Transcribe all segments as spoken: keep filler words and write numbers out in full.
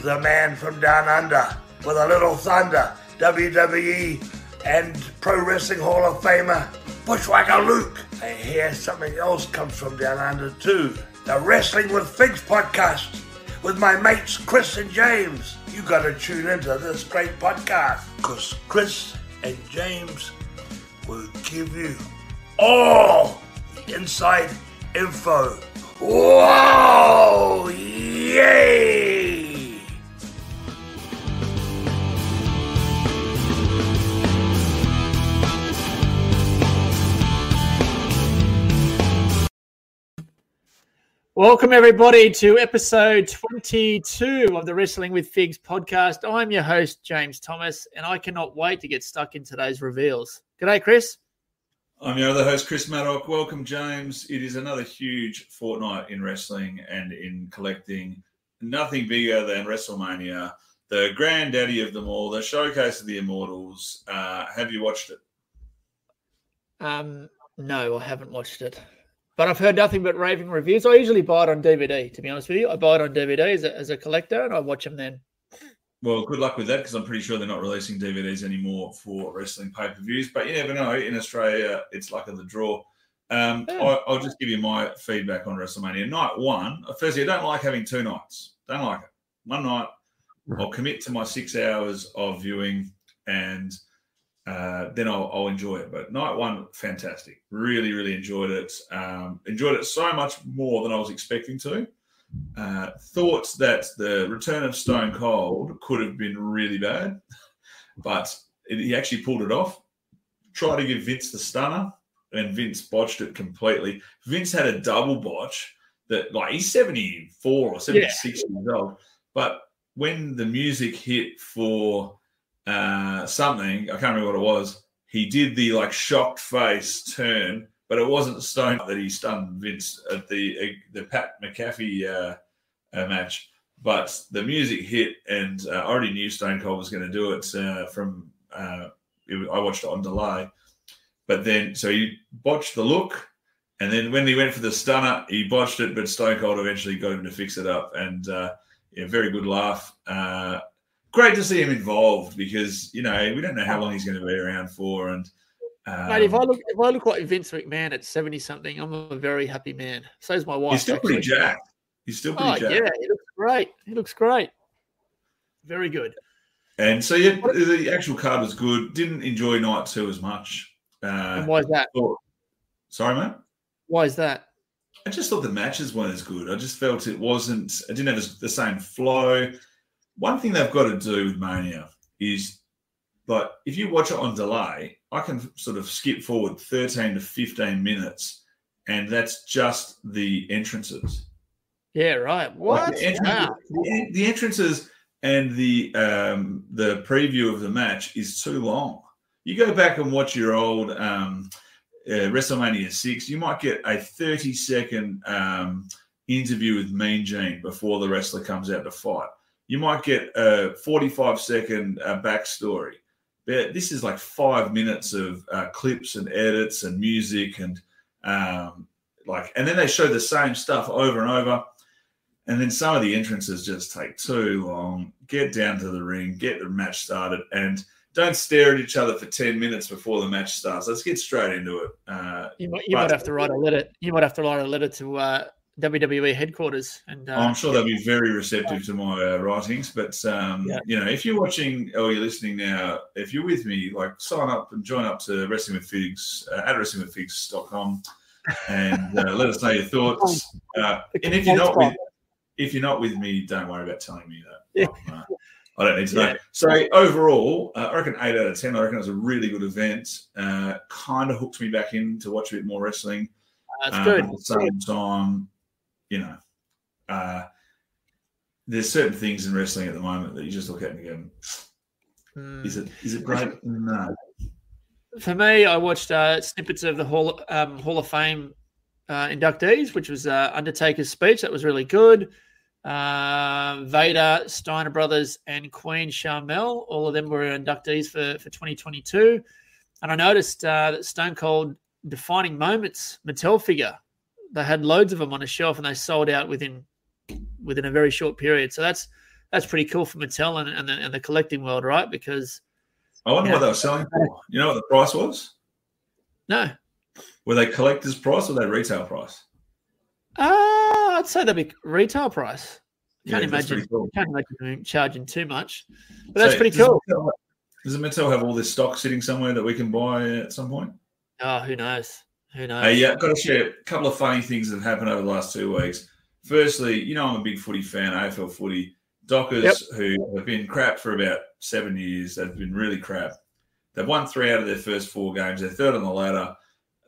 is the man from Down Under with a little thunder, W W E and Pro Wrestling Hall of Famer, Bushwacker Luke. And here something else comes from Down Under too. The Wrestling with Figs Podcast with my mates Chris and James. You got to tune into this great podcast because Chris and James will give you all the inside info. Whoa! Yay! Welcome everybody to episode twenty-two of the Wrestling with Figs podcast. I'm your host, James Thomas, and I cannot wait to get stuck in today's reveals. G'day, Chris. I'm your other host, Chris Maddock. Welcome, James. It is another huge fortnight in wrestling and in collecting. Nothing bigger than WrestleMania, the granddaddy of them all, the showcase of the immortals. Uh, have you watched it? Um, no, I haven't watched it. But I've heard nothing but raving reviews. I usually buy it on D V D, to be honest with you. I buy it on D V D as a, as a collector, and I watch them then. Well, good luck with that because I'm pretty sure they're not releasing D V Ds anymore for wrestling pay-per-views. But you never know. In Australia, it's luck of the draw. Um, yeah. I, I'll just give you my feedback on WrestleMania. Night one, firstly, I don't like having two nights. Don't like it. One night, I'll commit to my six hours of viewing and uh, then I'll, I'll enjoy it. But night one, fantastic. Really, really enjoyed it. Um, enjoyed it so much more than I was expecting to. Uh, thought that the return of Stone Cold could have been really bad, but it, he actually pulled it off. Tried to give Vince the stunner, and Vince botched it completely. Vince had a double botch that, like, he's seventy-four or seventy-six yeah. years old, but when the music hit for uh, something, I can't remember what it was, he did the, like, shocked face turn. But it wasn't Stone that he stunned Vince at the the Pat McAfee uh, uh, match. But the music hit, and uh, I already knew Stone Cold was going to do it uh, from uh, – I watched it on delay. But then – so he botched the look, and then when he went for the stunner, he botched it, but Stone Cold eventually got him to fix it up. And, uh, yeah, very good laugh. Uh, great to see him involved because, you know, we don't know how long he's going to be around for, and – Um, Mate, if I look if I look like Vince McMahon at seventy something, I'm a very happy man. So's my wife. He's still actually. pretty jacked. He's still pretty oh, jacked. Yeah, he looks great. He looks great. Very good. And so yeah, what the is- actual card was good. Didn't enjoy night two as much. Uh, and why is that? Thought, sorry, mate. Why is that? I just thought the matches weren't as good. I just felt it wasn't. I didn't have the same flow. One thing they've got to do with Mania is. But if you watch it on delay, I can sort of skip forward thirteen to fifteen minutes, and that's just the entrances. Yeah, right. What? Like the, entrances, wow. the, the entrances and the um, the preview of the match is too long. You go back and watch your old um, uh, WrestleMania six, you might get a thirty-second um, interview with Mean Gene before the wrestler comes out to fight. You might get a forty-five-second uh, backstory. This is like five minutes of uh, clips and edits and music and um, like, and then they show the same stuff over and over. And then some of the entrances just take too long. Get down to the ring, get the match started, and don't stare at each other for ten minutes before the match starts. Let's get straight into it. Uh, you might, you but, might have to write a letter. You might have to write a letter to uh, W W E headquarters. And uh, I'm sure they'll be very receptive to my uh, writings. But, um, yeah. you know, if you're watching or you're listening now, if you're with me, like sign up and join up to Wrestling with Figs uh, at wrestling with figs dot com and uh, let us know your thoughts. Uh, and if you're not with if you're not with me, don't worry about telling me that. Yeah. Uh, I don't need to know. Yeah. So overall, uh, I reckon eight out of ten. I reckon it was a really good event. Uh, kind of hooked me back in to watch a bit more wrestling. That's um, good. At the same time, you know, uh, there's certain things in wrestling at the moment that you just look at and go, mm. is it is it great? No. For me, I watched uh, snippets of the Hall, um, Hall of Fame uh, inductees, which was uh, Undertaker's speech. That was really good. Uh, Vader, Steiner Brothers, and Queen Sharmell, all of them were inductees for, for twenty twenty-two. And I noticed uh, that Stone Cold Defining Moments Mattel figure. They had loads of them on a shelf, and they sold out within within a very short period. So that's that's pretty cool for Mattel and, and, the, and the collecting world, right? Because I wonder you know, what they were selling for. You know what the price was? No. Were they collector's price or their retail price? Uh, I'd say that'd be retail price. Can't yeah, imagine cool. Can't imagine charging too much. But that's so pretty does cool. Mattel, does Mattel have all this stock sitting somewhere that we can buy at some point? Oh, who knows? Who knows? Hey, yeah, I've got to share a couple of funny things that have happened over the last two weeks. Firstly, you know I'm a big footy fan, A F L footy. Dockers, yep. who have been crap for about seven years, they've been really crap. They've won three out of their first four games. They're third on the ladder.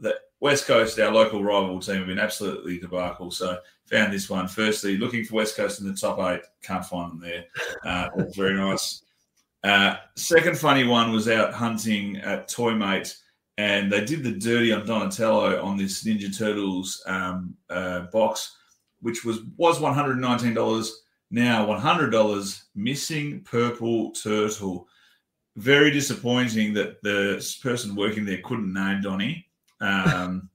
The West Coast, our local rival team, have been absolutely debacle. So found this one. Firstly, looking for West Coast in the top eight. Can't find them there. Uh, that's very nice. Uh, second funny one was out hunting at Toymate, and they did the dirty on Donatello on this Ninja Turtles um, uh, box, which was, was one hundred nineteen dollars, now one hundred dollars, missing purple turtle. Very disappointing that the person working there couldn't name Donnie. Um,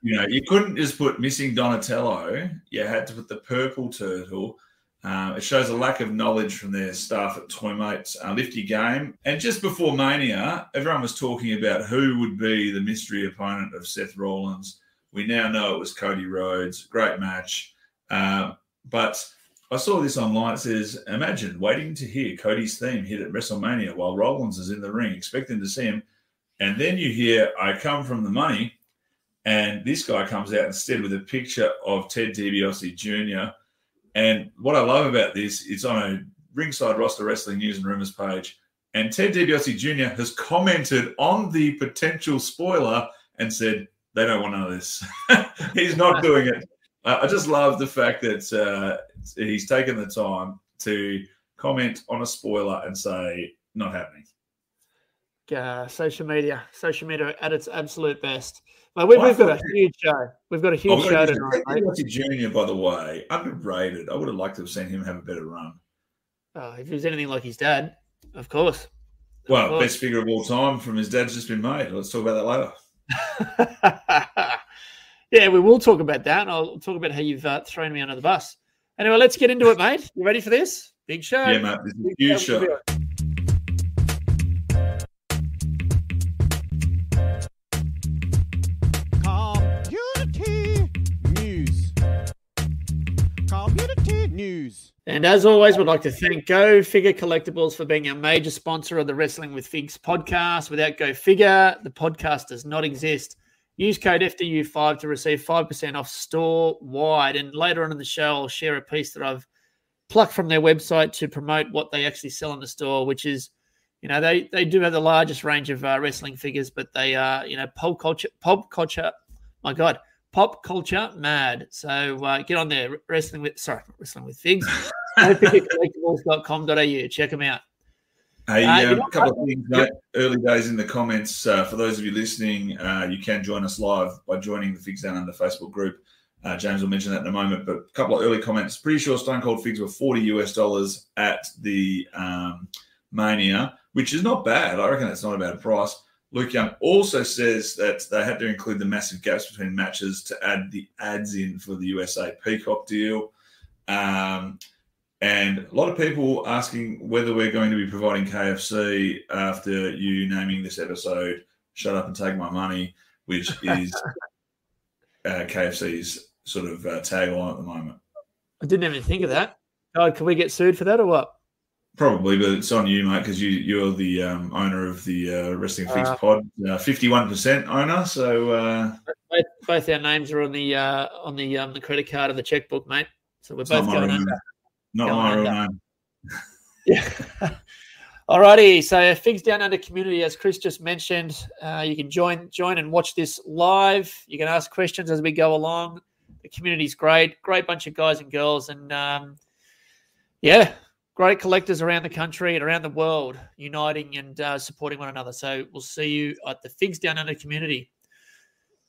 you know, you couldn't just put missing Donatello. You had to put the purple turtle. Uh, it shows a lack of knowledge from their staff at Toymates. Uh, lift your game. And just before Mania, everyone was talking about who would be the mystery opponent of Seth Rollins. We now know it was Cody Rhodes. Great match. Uh, but I saw this online. It says, imagine waiting to hear Cody's theme hit at WrestleMania while Rollins is in the ring, expecting to see him. And then you hear, I come from the money, and this guy comes out instead with a picture of Ted DiBiase Junior And what I love about this is on a Ringside Roster Wrestling News and Rumors page, and Ted DiBiase Junior has commented on the potential spoiler and said, they don't want none of this. He's not doing it. Uh, I just love the fact that uh, he's taken the time to comment on a spoiler and say, not happening. Uh, social media, social media at its absolute best. Like we've, we've got a huge show. We've got a huge show tonight. Ted Junior, by the way, underrated. I would have liked to have seen him have a better run. Oh, if he was anything like his dad, of course. Of well, course. Best figure of all time from his dad's just been made. Let's talk about that later. Yeah, we will talk about that. And I'll talk about how you've uh, thrown me under the bus. Anyway, let's get into it, mate. You ready for this? Big show. Yeah, mate. This is a huge show. show. News. And as always, we'd like to thank Go Figure Collectibles for being our major sponsor of the Wrestling with Figs podcast. Without Go Figure, the podcast does not exist. Use code F D U five to receive five percent off store-wide. And later on in the show, I'll share a piece that I've plucked from their website to promote what they actually sell in the store, which is, you know, they, they do have the largest range of uh, wrestling figures, but they are, you know, pop culture, pop culture, my God. Pop culture mad. So uh, get on there. Wrestling with, sorry, wrestling with figs. go figure collectibles dot com dot a u. Check them out. Hey, uh, yeah, a couple of things, mate. Yep. Early days in the comments. Uh, for those of you listening, uh, you can join us live by joining the Figs Down Under Facebook group. Uh, James will mention that in a moment, but a couple of early comments. Pretty sure Stone Cold figs were forty US dollars at the um, Mania, which is not bad. I reckon that's not a bad price. Luke Young also says that they had to include the massive gaps between matches to add the ads in for the U S A Peacock deal. Um, and a lot of people asking whether we're going to be providing K F C after you naming this episode, Shut Up and Take My Money, which is uh, K F C's sort of uh, tagline at the moment. I didn't even think of that. God, can we get sued for that or what? Probably, but it's on you, mate, because you, you're the um, owner of the uh, Wrestling Figs uh, pod, uh, fifty-one percent owner. So uh, both, both our names are on the uh, on the um, the credit card of the checkbook, mate. So we're both going under. Not my real name. Yeah. All righty. So Figs Down Under community, as Chris just mentioned, uh, you can join join and watch this live. You can ask questions as we go along. The community's great, great bunch of guys and girls, and um, yeah. Great collectors around the country and around the world uniting and uh, supporting one another. So we'll see you at the Figs Down Under community.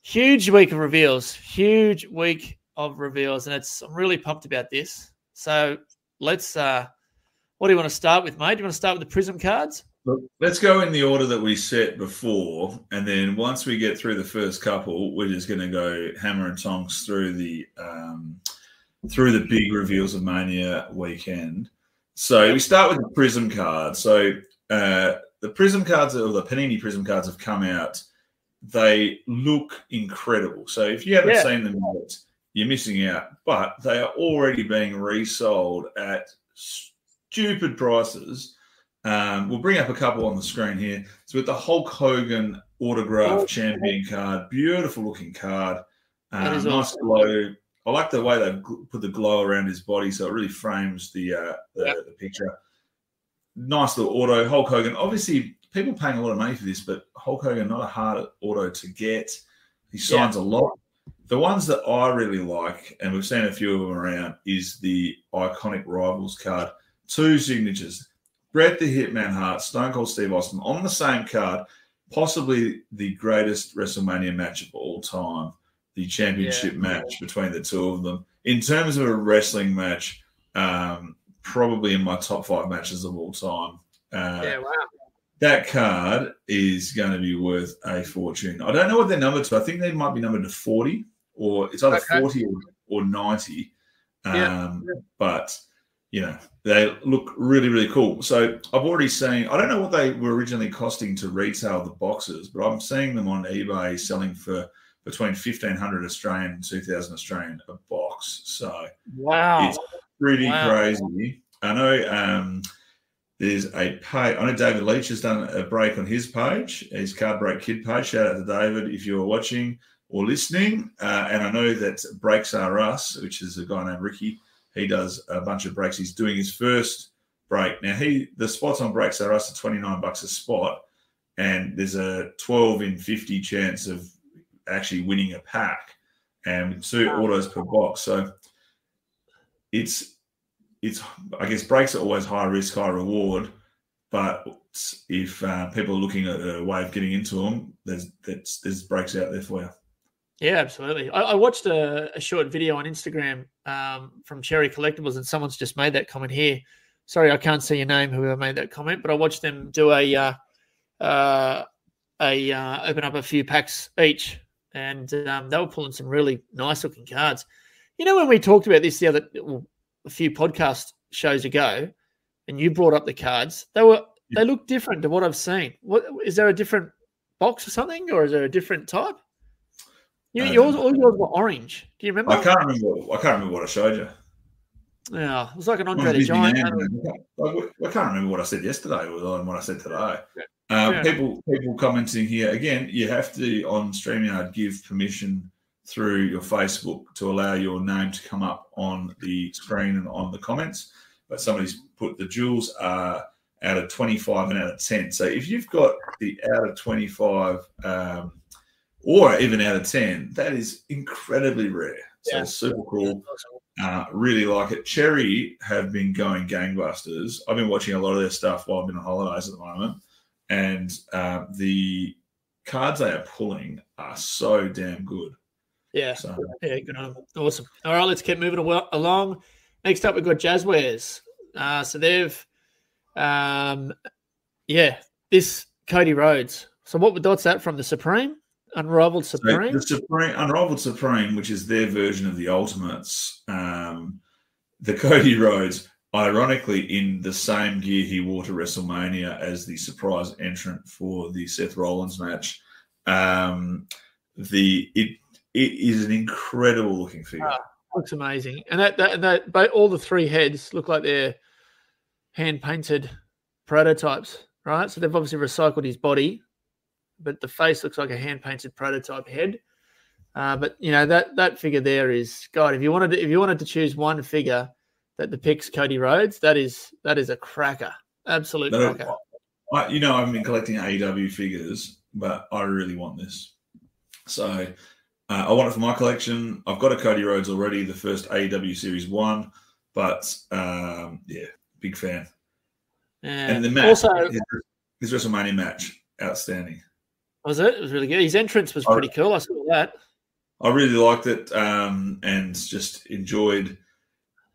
Huge week of reveals. Huge week of reveals. And it's I'm really pumped about this. So let's uh, – what do you want to start with, mate? Do you want to start with the Prism cards? Look, let's go in the order that we set before. And then once we get through the first couple, we're just going to go hammer and tongs through the um, through the big reveals of Mania weekend. So we start with the Prism card. So uh, the Prism cards, or the Panini Prism cards, have come out. They look incredible. So if you haven't yeah. seen them yet, you're missing out. But they are already being resold at stupid prices. Um, we'll bring up a couple on the screen here. So with the Hulk Hogan autograph champion card, beautiful looking card. Um, nice awesome. glow. I like the way they put the glow around his body, so it really frames the uh, the, yep. the picture. Nice little auto. Hulk Hogan. Obviously, people paying a lot of money for this, but Hulk Hogan, not a hard auto to get. He signs yeah. a lot. The ones that I really like, and we've seen a few of them around, is the Iconic Rivals card. Two signatures. Bret the Hitman Hart, Stone Cold Steve Austin on the same card, possibly the greatest WrestleMania match of all time. The championship yeah. match between the two of them. In terms of a wrestling match, um, probably in my top five matches of all time. Uh, yeah, wow. That card is going to be worth a fortune. I don't know what they're numbered to. I think they might be numbered to forty, or it's either okay. forty or, or ninety. Um, yeah. Yeah. But, you know, they look really, really cool. So I've already seen, I don't know what they were originally costing to retail the boxes, but I'm seeing them on eBay selling for between fifteen hundred Australian and two thousand Australian a box. So wow, it's pretty wow. crazy. I know um, there's a page. I know David Leach has done a break on his page, his Card Break Kid page. Shout out to David if you're watching or listening. Uh, and I know that Breaks R Us, which is a guy named Ricky, he does a bunch of breaks. He's doing his first break. Now, he the spots on Breaks R Us are twenty-nine bucks a spot, and there's a twelve in fifty chance of actually winning a pack, and two autos per box. So it's it's I guess breaks are always high risk, high reward. But if uh, people are looking at a way of getting into them, there's that's, there's breaks out there for you. Yeah, absolutely. I, I watched a, a short video on Instagram um, from Cherry Collectibles, and someone's just made that comment here. Sorry, I can't see your name, whoever made that comment, but I watched them do a uh, uh, a uh, open up a few packs each. And um, they were pulling some really nice-looking cards. You know, when we talked about this the other well, a few podcast shows ago, and you brought up the cards, they were they look different to what I've seen. What is there a different box or something, or is there a different type? You, um, yours, all yours were orange. Do you remember? I can't remember. I can't remember what I showed you. Yeah, it was like an Andre the Giant. I, I can't remember what I said yesterday or what I said today. Yeah. Um, people, people commenting here again. You have to on StreamYard give permission through your Facebook to allow your name to come up on the screen and on the comments. But somebody's put the jewels are out of twenty-five and out of ten. So if you've got the out of twenty-five um, or even out of ten, that is incredibly rare. So yeah. super cool. Uh, really like it. Cherry have been going gangbusters. I've been watching a lot of their stuff while I've been on holidays at the moment. And uh, the cards they are pulling are so damn good. Yeah. So. Yeah, good on them. Awesome. All right, let's keep moving along. Next up, we've got Jazzwares. Uh, so they've, um, yeah, this Cody Rhodes. So what what's that from? The Supreme? Unrivaled Supreme? So the Supreme Unrivaled Supreme, which is their version of the Ultimates. Um, the Cody Rhodes. Ironically, in the same gear he wore to WrestleMania as the surprise entrant for the Seth Rollins match. Um, the it it is an incredible looking figure. Ah, looks amazing, and that that, that but all the three heads look like they're hand painted prototypes, right? So they've obviously recycled his body, but the face looks like a hand painted prototype head. Uh, but you know that that figure there is God. If you wanted to, if you wanted to choose one figure that depicts Cody Rhodes, that is that is a cracker. Absolute no, cracker. I, you know, I've been collecting A E W figures, but I really want this. So uh, I want it for my collection. I've got a Cody Rhodes already, the first A E W Series one, but um, yeah, big fan. And, and the match, also, his, his WrestleMania match, outstanding. Was it? It was really good. His entrance was pretty I, cool. I saw that. I really liked it um, and just enjoyed.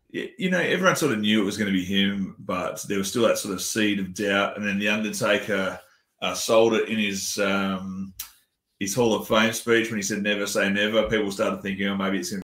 You know, everyone sort of knew it was going to be him, but there was still that sort of seed of doubt. And then The Undertaker uh, sold it in his um, his Hall of Fame speech when he said never say never. People started thinking, oh, maybe it's going